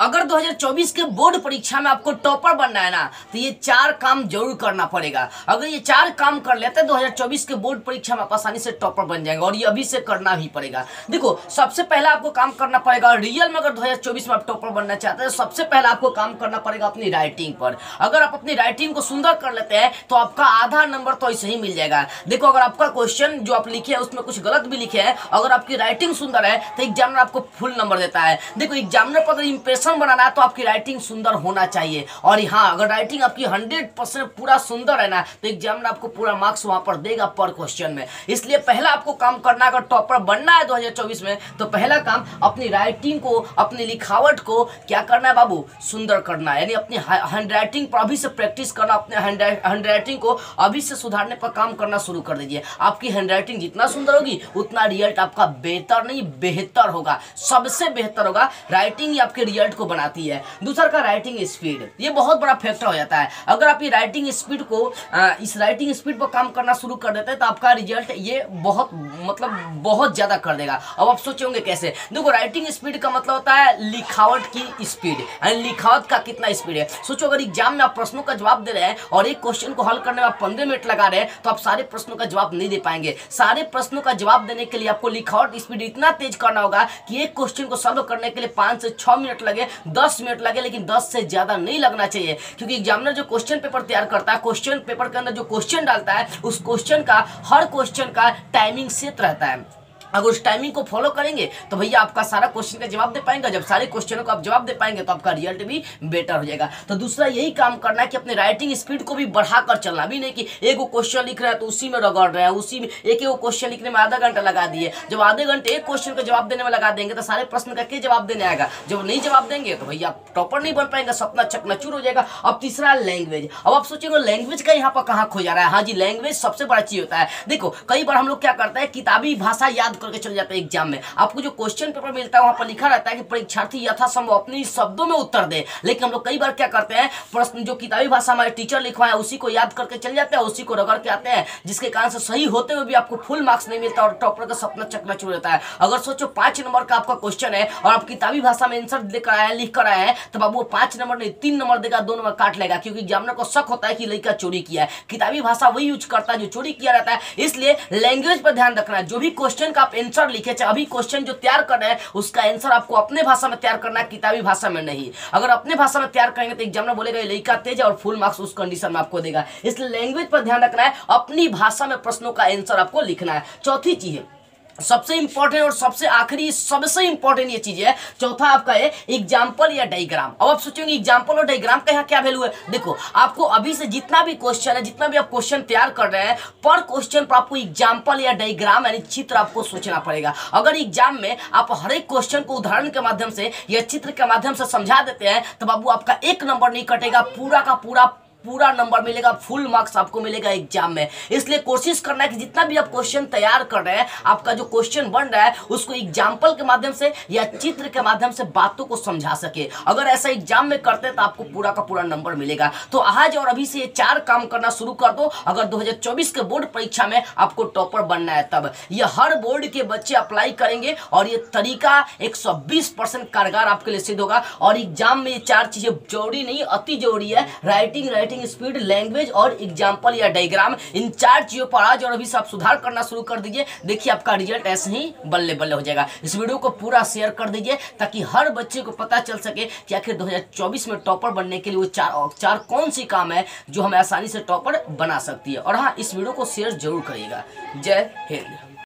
अगर 2024 के बोर्ड परीक्षा में आपको टॉपर बनना है ना तो ये चार काम जरूर करना पड़ेगा। अगर ये चार काम कर लेते हैं 2024 के बोर्ड परीक्षा में आप आसानी से टॉपर बन जाएंगे, और ये अभी से करना ही पड़ेगा। देखो, सबसे पहला आपको काम करना पड़ेगा रियल में, अगर 2024 में आप टॉपर बनना चाहते हैं सबसे पहला आपको काम करना पड़ेगा अपनी राइटिंग पर। अगर आप अपनी राइटिंग को सुंदर कर लेते हैं तो आपका आधा नंबर तो ऐसे ही मिल जाएगा। देखो, अगर आपका क्वेश्चन जो आप लिखे हैं उसमें कुछ गलत भी लिखे हैं, अगर आपकी राइटिंग सुंदर है तो एग्जामिनर आपको फुल नंबर देता है। देखो, एग्जामिनर पर इंप्रेशन बनाना है तो आपकी राइटिंग सुंदर होना चाहिए, और हाँ, अगर राइटिंग आपकी 100% पूरा सुंदर है ना तो एग्जामिनर आपको पूरा मार्क्स वहां पर देगा पर क्वेश्चन में। इसलिए पहला आपको काम करना, अगर टॉपर बनना है 2024 में तो पहला काम अपनी राइटिंग को, अपनी लिखावट को क्या करना है बाबू, सुंदर करना है। यानी अपनी हैंड राइटिंग पर अभी से प्रैक्टिस करना, अपने हैंड राइटिंग को अभी से सुधारने पर काम करना शुरू कर दीजिए। आपकी हैंड राइटिंग जितना सुंदर होगी उतना रिजल्ट आपका बेहतर नहीं बेहतर होगा, सबसे बेहतर होगा। राइटिंग ही आपके रिजल्ट को बनाती है। दूसरा का राइटिंग स्पीड, ये बहुत बड़ा फैक्टर हो जाता है। अगर आप ये राइटिंग स्पीड को इस राइटिंग स्पीड पर काम करना शुरू कर देते हैं तो आपका रिजल्ट ये बहुत ज़्यादा कर देगा। अब आप सोचे होंगे कैसे। देखो, राइटिंग स्पीड का मतलब होता है लिखावट की स्पीड, यानी लिखावट का कितना स्पीड है। सोचो, अगर एग्जाम में आप प्रश्नों का जवाब दे रहे हैं और एक क्वेश्चन को हल करने में आप 15 मिनट लगा रहे हैं तो आप सारे प्रश्नों का जवाब नहीं दे पाएंगे। सारे प्रश्नों का जवाब देने के लिए आपको लिखावट स्पीड इतना तेज करना होगा कि एक क्वेश्चन को सॉल्व करने के लिए 5 से 6 मिनट लगे, 10 मिनट लगे, लेकिन 10 से ज़्यादा नहीं लगना चाहिए। क्योंकि एग्जामिनर जो क्वेश्चन पेपर तैयार करता है, क्वेश्चन पेपर के अंदर जो क्वेश्चन डालता है उस क्वेश्चन का, हर क्वेश्चन का टाइमिंग सेट रहता है। अगर उस टाइमिंग को फॉलो करेंगे तो भैया आपका सारा क्वेश्चन का जवाब दे पाएंगे। जब सारे क्वेश्चनों को आप जवाब दे पाएंगे तो आपका रिजल्ट भी बेटर हो जाएगा। तो दूसरा यही काम करना है कि अपने राइटिंग स्पीड को भी बढ़ाकर चलना। भी नहीं कि एक क्वेश्चन लिख रहे हैं तो उसी में रगड़ रहे हैं, उसी में एक एक क्वेश्चन लिखने में आधा घंटा लगा दिए। जब आधे घंटे एक क्वेश्चन का जवाब देने में लगा देंगे तो सारे प्रश्न का क्या जवाब देने आएगा। जब नहीं जवाब देंगे तो भैया आप टॉपर नहीं बन पाएंगे, सपना चकनाचूर हो जाएगा। अब तीसरा लैंग्वेज। अब आप सोचेंगे लैंग्वेज का यहाँ पर कहाँ खो जा रहा है। हाँ जी, लैंग्वेज सबसे बड़ा चीज होता है। देखो, कई बार हम लोग क्या करते हैं, किताबी भाषा याद करके चले जाते हैं एग्जाम में। आपको जो क्वेश्चन पेपर मिलता है वहां पर लिखा रहता है कि परीक्षार्थी यथासंभव अपने शब्दों में उत्तर दे, लेकिन हम लोग कई बार क्या करते हैं, प्रश्न जो किताबी भाषा हमारे टीचर लिखवाए उसी को याद करके चले जाते हैं, उसी को रगड़ के आते हैं, जिसके कारण से सही होते हुए भी आपको फुल मार्क्स नहीं मिलता और टॉपर का सपना चकनाचूर रहता है। अगर सोचो 5 नंबर का आपका क्वेश्चन है और आप किताबी भाषा में आंसर देकर आए हैं, लिख कर आए हैं, तो बाबू 5 नंबर नहीं 3 नंबर देगा, 2 नंबर काट लेगा। क्योंकि एग्जामिनर को शक होता है कि लड़का चोरी किया है। किताबी भाषा वही यूज करता है जो चोरी किया रहता है। इसलिए लैंग्वेज पर ध्यान रखना है। जो भी क्वेश्चन का आप आंसर लिखे, चाहे अभी क्वेश्चन जो तैयार कर रहे हैं उसका आंसर आपको अपने भाषा में तैयार करना है, किताबी भाषा में नहीं। अगर अपने भाषा में तैयार करेंगे तो एग्जामिनर बोलेगा लड़का तेज है और फुल मार्क्स उस कंडीशन में आपको देगा। इसलिए लैंग्वेज पर ध्यान रखना है, अपनी भाषा में प्रश्नों का आंसर आपको लिखना है। चौथी चीज है सबसे इंपॉर्टेंट और सबसे आखिरी सबसे इंपॉर्टेंट ये चीज है, चौथा आपका है एग्जाम्पल या डायग्राम। अब आप सोचेंगे एग्जाम्पल और डायग्राम का यहाँ क्या वैल्यू है। देखो, आपको अभी से जितना भी क्वेश्चन है, जितना भी आप क्वेश्चन तैयार कर रहे हैं, पर क्वेश्चन पर आपको एग्जाम्पल या डायग्राम यानी चित्र आपको सोचना पड़ेगा। अगर एग्जाम में आप हर एक क्वेश्चन को उदाहरण के माध्यम से या चित्र के माध्यम से समझा देते हैं तो बाबू आपका एक नंबर नहीं कटेगा, पूरा का पूरा नंबर मिलेगा, फुल मार्क्स आपको मिलेगा एग्जाम में। इसलिए कोशिश करना है कि जितना भी आप क्वेश्चन तैयार कर रहे हैं, आपका जो क्वेश्चन बन रहा है उसको एग्जाम्पल के माध्यम से या चित्र के माध्यम से बातों को समझा सके। अगर ऐसा एग्जाम में करते हैं तो आपको पूरा का पूरा नंबर मिलेगा। तो आज और अभी से ये चार काम करना शुरू कर दो अगर 2024 के बोर्ड परीक्षा में आपको टॉपर बनना है। तब ये हर बोर्ड के बच्चे अप्लाई करेंगे और ये तरीका 120% कारगर आपके लिए सिद्ध होगा। और एग्जाम में ये चार चीजें जरूरी नहीं, अति जरूरी है। राइटिंग स्पीड, लैंग्वेज और एग्जाम्पल या डायग्राम, इन चार चीजों पर आज और अभी से आप सुधार करना शुरू कर दीजिए। देखिए, आपका रिजल्ट ऐसे ही बल्ले बल्ले हो जाएगा। इस वीडियो को पूरा शेयर कर दीजिए ताकि हर बच्चे को पता चल सके कि आखिर 2024 में टॉपर बनने के लिए वो चार कौन सी काम है जो हमें आसानी से टॉपर बना सकती है। और हाँ, इस वीडियो को शेयर जरूर करिएगा। जय हिंद।